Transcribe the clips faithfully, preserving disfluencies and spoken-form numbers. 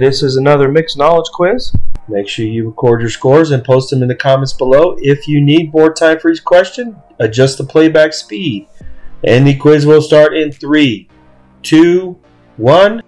This is another mixed knowledge quiz. Make sure you record your scores and post them in the comments below. If you need more time for each question, adjust the playback speed. And the quiz will start in three, two, one.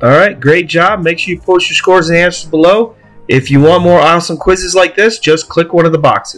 All right, great job. Make sure you post your scores and answers below. If you want more awesome quizzes like this, just click one of the boxes.